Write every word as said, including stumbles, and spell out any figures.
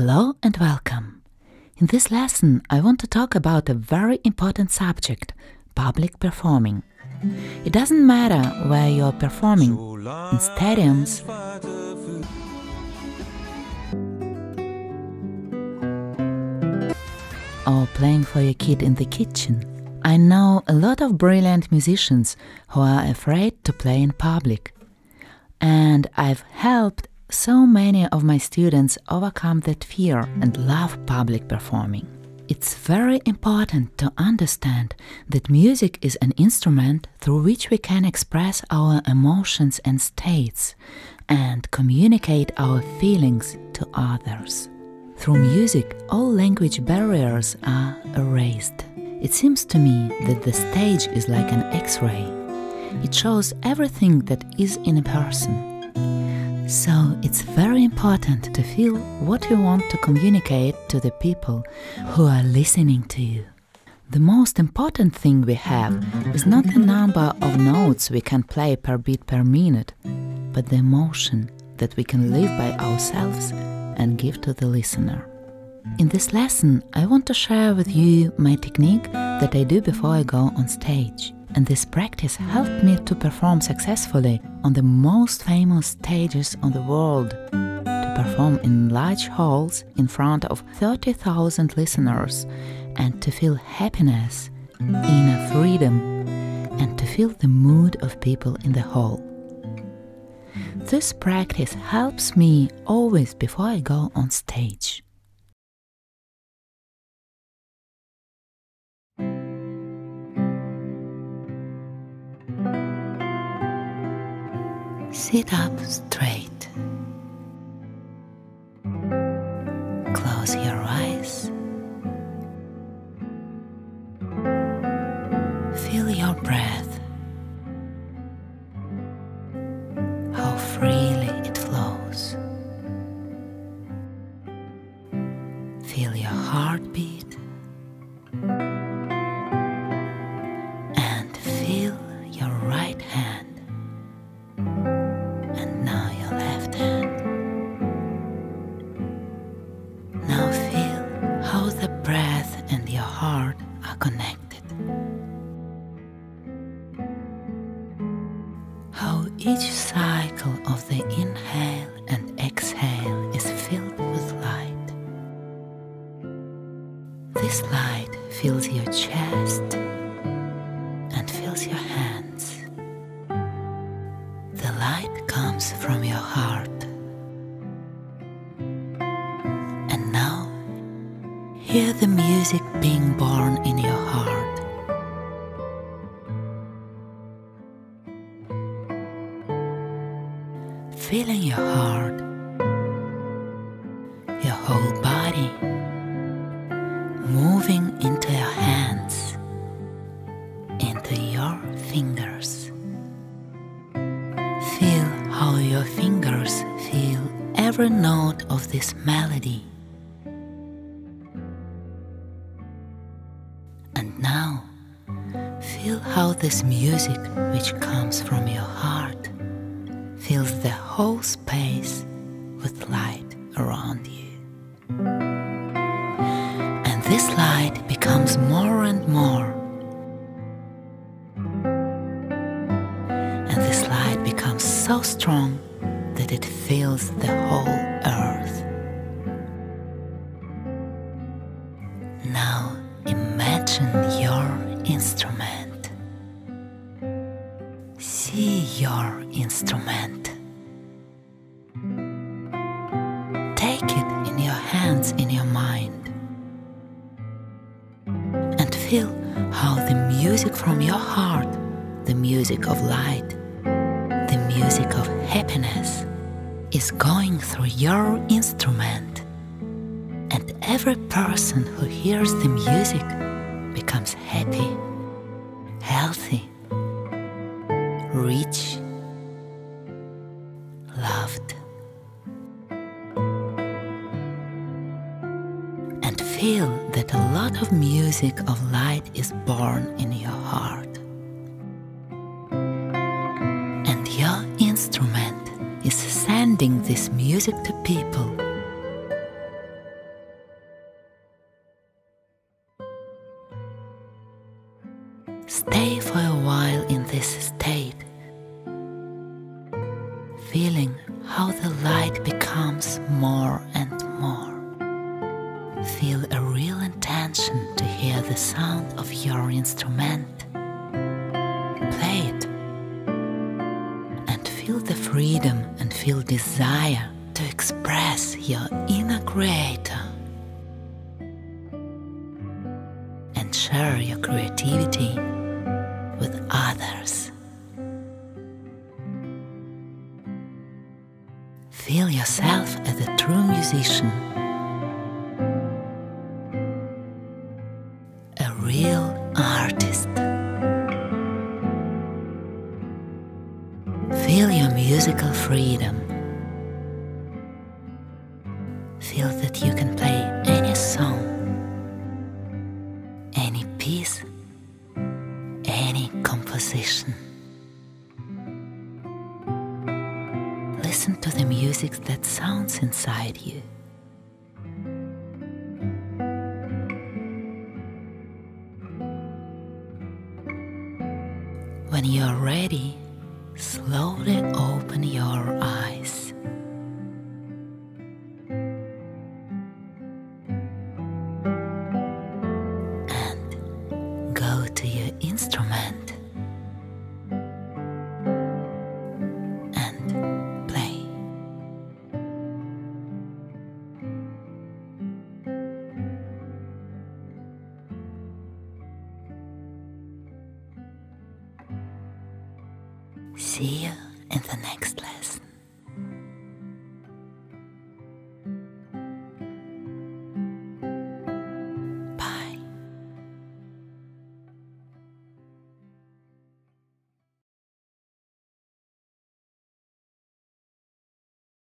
Hello and welcome. In this lesson I want to talk about a very important subject, public performing. It doesn't matter where you are performing, in stadiums, or playing for your kid in the kitchen. I know a lot of brilliant musicians who are afraid to play in public, and I've helped so many of my students overcome that fear and love public performing. It's very important to understand that music is an instrument through which we can express our emotions and states and communicate our feelings to others. Through music, all language barriers are erased. It seems to me that the stage is like an X-ray. It shows everything that is in a person. So it's very important to feel what you want to communicate to the people who are listening to you. The most important thing we have is not the number of notes we can play per beat per minute, but the emotion that we can live by ourselves and give to the listener. In this lesson, I want to share with you my technique that I do before I go on stage. And this practice helped me to perform successfully on the most famous stages in the world, to perform in large halls in front of thirty thousand listeners, and to feel happiness, inner freedom, and to feel the mood of people in the hall. This practice helps me always before I go on stage. Sit up straight. Close your eyes. Feel your breath, how freely it flows. Feel your heartbeat and feel your right hand. How each cycle of the inhale and exhale is filled with light. This light fills your chest and fills your hands. The light comes from your heart. And now, hear the music being born in your heart. Feeling your heart, your whole body, moving into your hands, into your fingers. Feel how your fingers feel every note of this melody. And now, feel how this music, which comes from your heart, fills the whole space with light around you. And this light becomes more and more. And this light becomes so strong that it fills the whole earth. Now imagine your instrument. See your instrument. Take it in your hands, in your mind, and feel how the music from your heart, the music of light, the music of happiness, is going through your instrument. And every person who hears the music becomes happy, healthy, rich, loved. And feel that a lot of music of light is born in your heart. And your instrument is sending this music to people. Stay for a while in this state, feeling how the light becomes more and more. Feel a real intention to hear the sound of your instrument. Play it and feel the freedom and feel desire to express your inner creator and share your creativity with others. Feel yourself as a true musician, a real artist. Feel your musical freedom. Feel that you can play any song, any piece, any composition. Listen to the music that sounds inside you. When you are ready, slowly open your eyes. Instrument and play. See you in the next lesson.